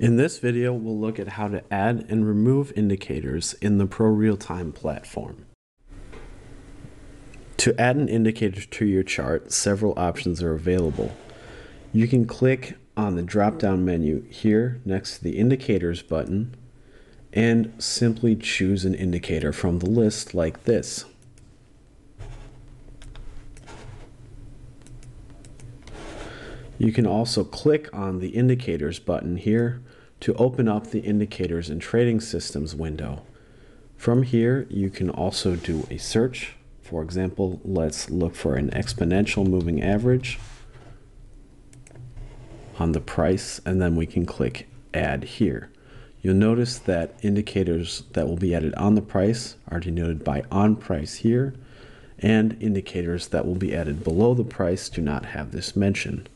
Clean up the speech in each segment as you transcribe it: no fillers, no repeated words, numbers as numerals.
In this video, we'll look at how to add and remove indicators in the ProRealTime platform. To add an indicator to your chart, several options are available. You can click on the drop-down menu here next to the Indicators button and simply choose an indicator from the list like this. You can also click on the Indicators button here to open up the Indicators and Trading Systems window. From here, you can also do a search. For example, let's look for an exponential moving average on the price, and then we can click Add here. You'll notice that indicators that will be added on the price are denoted by on price here, and indicators that will be added below the price do not have this mention.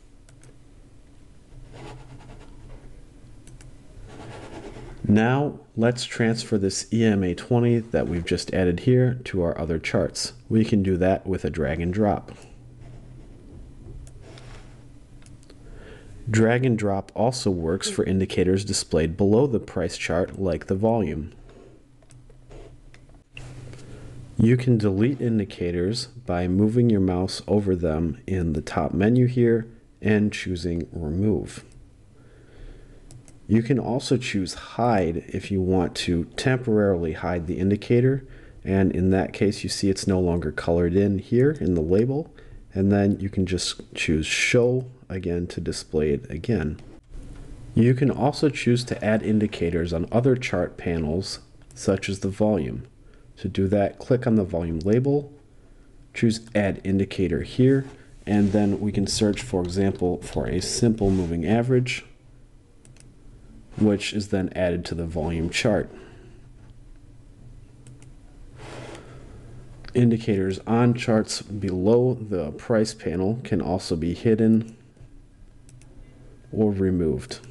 Now let's transfer this EMA20 that we've just added here to our other charts. We can do that with a drag and drop. Drag and drop also works for indicators displayed below the price chart like the volume. You can delete indicators by moving your mouse over them in the top menu here and choosing remove. You can also choose hide if you want to temporarily hide the indicator, and in that case you see it's no longer colored in here in the label, and then you can just choose show again to display it again. You can also choose to add indicators on other chart panels such as the volume. To do that, click on the volume label, choose add indicator here, and then we can search, for example, for a simple moving average, which is then added to the volume chart. Indicators on charts below the price panel can also be hidden or removed.